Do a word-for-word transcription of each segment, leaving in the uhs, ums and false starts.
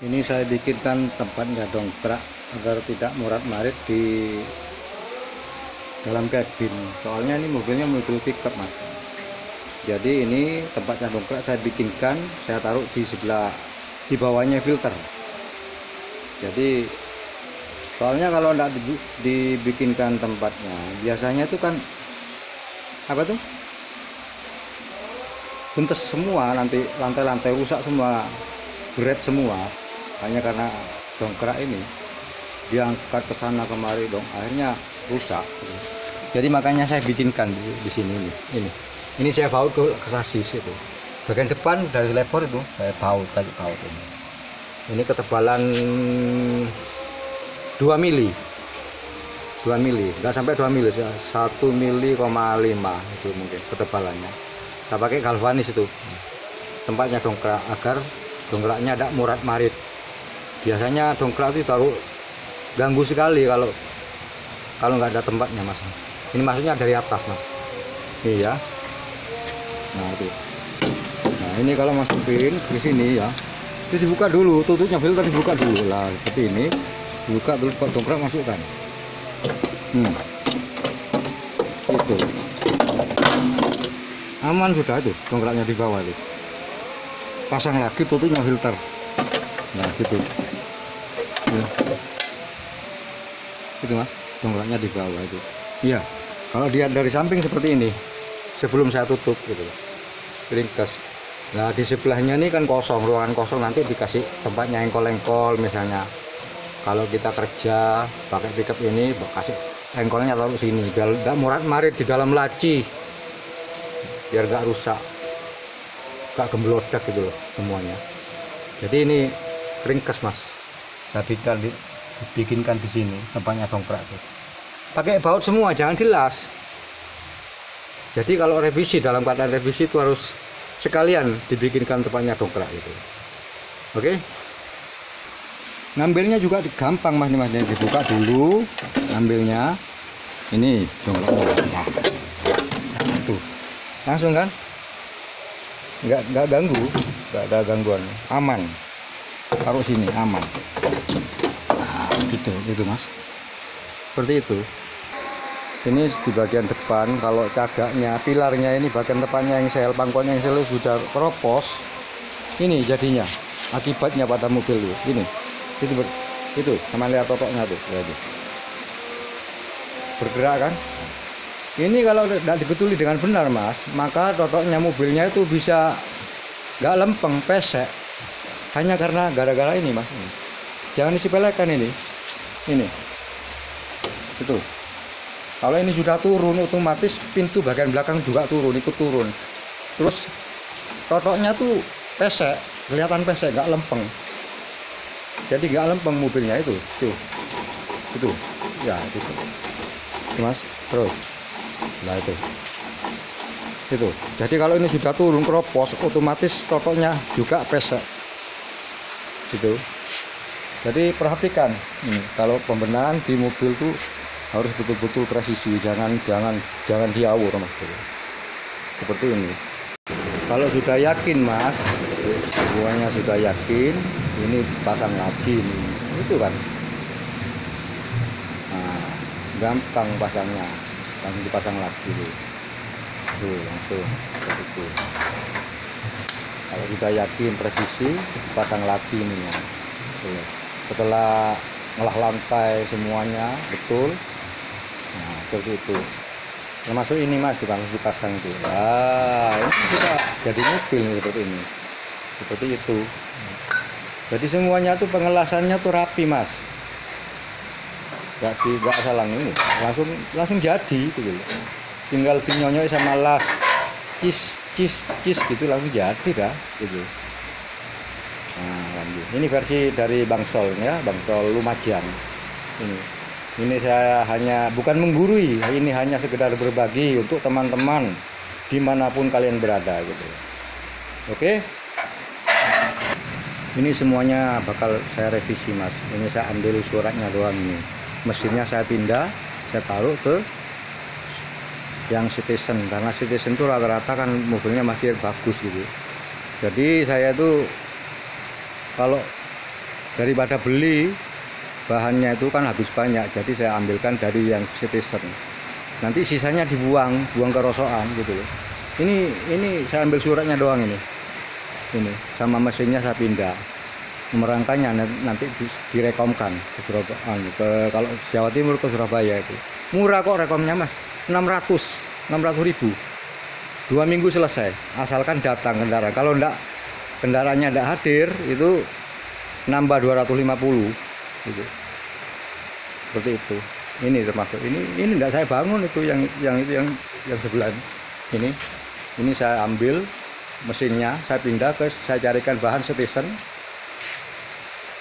Ini saya bikinkan tempatnya dongkrak agar tidak murat-marit di dalam kabin. Soalnya ini mobilnya mobil pickup, Mas. Jadi ini tempatnya dongkrak saya bikinkan, saya taruh di sebelah di bawahnya filter. Jadi soalnya kalau tidak dibikinkan tempatnya, biasanya itu kan apa tuh? Buntes semua, nanti lantai-lantai rusak semua, berat semua. Hanya karena dongkrak ini diangkat ke sana kemari dong, akhirnya rusak. Jadi makanya saya bikinkan di, di sini ini. Ini. Ini saya baut ke, ke sasis itu. Bagian depan dari lebar itu saya baut tadi baut ini. Ini ketebalan dua mili. dua mili, enggak sampai dua mili, satu mili koma lima itu mungkin ketebalannya. Saya pakai galvanis itu. Tempatnya dongkrak agar dongkraknya tidak murat-marit. Biasanya dongkrak itu taruh ganggu sekali kalau kalau nggak ada tempatnya, Mas. Ini maksudnya dari atas, Mas. Iya. Nah itu. Nah ini kalau masukin di sini ya, itu dibuka dulu, tutupnya filter dibuka dulu lah seperti ini. Buka terus dongkrak masukkan. Hmm. Itu. Aman sudah itu, dongkraknya di bawah itu. Pasang lagi tutupnya filter. Nah gitu ya. Itu Mas, dongkraknya di bawah itu. Iya, kalau dia dari samping seperti ini sebelum saya tutup gitu ringkas. Nah di sebelahnya ini kan kosong, ruangan kosong, nanti dikasih tempatnya engkol-engkol. Misalnya kalau kita kerja pakai pickup ini, kasih engkolnya taruh sini biar tidak murat-marit di dalam laci, biar nggak rusak, gak gemblodak gitu loh semuanya. Jadi ini ringkes, Mas. Saya bikin dibikinkan di sini tempatnya dongkrak tuh. Pakai baut semua, jangan dilas. Jadi kalau revisi, dalam keadaan revisi itu harus sekalian dibikinkan tempatnya dongkrak itu. Oke. Ngambilnya juga gampang, Mas. Mas dibuka dulu ngambilnya. Ini dongkraknya. Nah, itu. Langsung kan? Nggak, nggak ganggu, nggak ada gangguan, aman, taruh sini aman. Nah, gitu gitu Mas, seperti itu. Ini di bagian depan, kalau cagaknya, pilarnya ini bagian depannya yang sel, pangkuannya yang sel sudah keropos. Ini jadinya akibatnya pada mobil itu, ini itu ber, itu sama lihat ototnya tuh berarti bergerak kan. Ini kalau tidak dibetuli dengan benar, Mas, maka totoknya mobilnya itu bisa nggak lempeng, pesek. Hanya karena gara-gara ini, Mas. Ini. Jangan disepelekan ini. Ini. Itu. Kalau ini sudah turun, otomatis pintu bagian belakang juga turun, ikut turun. Terus totoknya tuh pesek, kelihatan pesek, nggak lempeng. Jadi nggak lempeng mobilnya itu. Tuh. Itu. Ya, gitu. Mas, terus. Nah itu itu jadi kalau ini sudah turun keropos, otomatis totoknya juga pesek gitu. Jadi perhatikan nih, kalau pembenahan di mobil tuh harus betul-betul presisi, jangan jangan jangan diawur, Mas, seperti ini. Kalau sudah yakin, Mas, semuanya sudah yakin, ini pasang lagi nih. Itu kan nah, gampang pasangnya, langsung dipasang lagi tuh, tuh langsung seperti itu. Kalau kita yakin presisi, pasang lagi nih ya. Tuh. Setelah ngolah lantai semuanya betul, nah seperti itu. Termasuk ini, Mas, dipasang tuh. Ah, ini kita jadi mobil nih, seperti ini, seperti itu. Jadi semuanya tuh pengelasannya tuh rapi, Mas. Gak di gak salah ini, langsung langsung jadi gitu. Tinggal dinyonyoi sama las, cis cis cis gitu langsung jadi dah gitu. Nah lanjut, ini versi dari Bang Sol ya, Bang Sol Lumajang. Ini ini saya hanya bukan menggurui, ini hanya sekedar berbagi untuk teman-teman dimanapun kalian berada gitu. Oke. Ini semuanya bakal saya revisi, Mas. Ini saya ambil suratnya doang ini. Mesinnya saya pindah, saya taruh ke yang Citizen, karena Citizen itu rata-rata kan mobilnya masih bagus gitu. Jadi saya itu kalau daripada beli bahannya itu kan habis banyak, jadi saya ambilkan dari yang citizen, nanti sisanya dibuang, buang ke rosokan gitu loh. Ini ini saya ambil suratnya doang, ini ini sama mesinnya saya pindah, merangkanya nanti direkomkan ke Surabaya, ke, kalau Jawa Timur ke Surabaya itu murah kok rekomnya mas, enam ratus ribu, dua minggu selesai asalkan datang kendaraan. Kalau enggak, kendaraannya enggak hadir itu nambah dua ratus lima puluh gitu. Seperti itu. Ini termasuk ini ini enggak saya bangun itu, yang yang itu yang yang sebelah ini ini saya ambil mesinnya, saya pindah ke, saya carikan bahan citizen.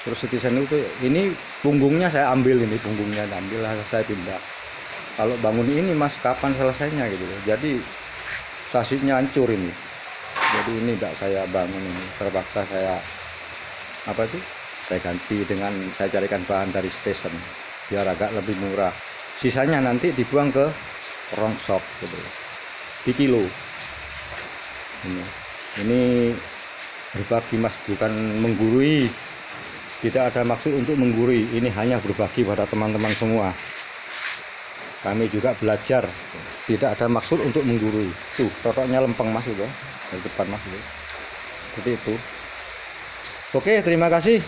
Terus citizen itu ini punggungnya saya ambil, ini punggungnya ambil, saya pindah. Kalau bangun ini mas, kapan selesainya gitu? Jadi sasisnya hancur ini. Jadi ini tidak saya bangun, ini terpaksa saya apa itu? Saya ganti dengan saya carikan bahan dari station biar agak lebih murah. Sisanya nanti dibuang ke rongshop gitu, di kilo. Ini, ini berbagi mas, bukan menggurui. Tidak ada maksud untuk menggurui, ini hanya berbagi pada teman-teman semua. Kami juga belajar, tidak ada maksud untuk menggurui. Tuh, rotoknya lempeng mas itu, dari depan mas itu. Seperti itu. Oke, terima kasih.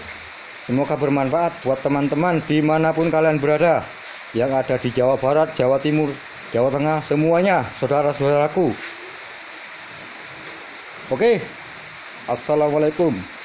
Semoga bermanfaat buat teman-teman dimanapun kalian berada. Yang ada di Jawa Barat, Jawa Timur, Jawa Tengah, semuanya saudara-saudaraku. Oke, assalamualaikum.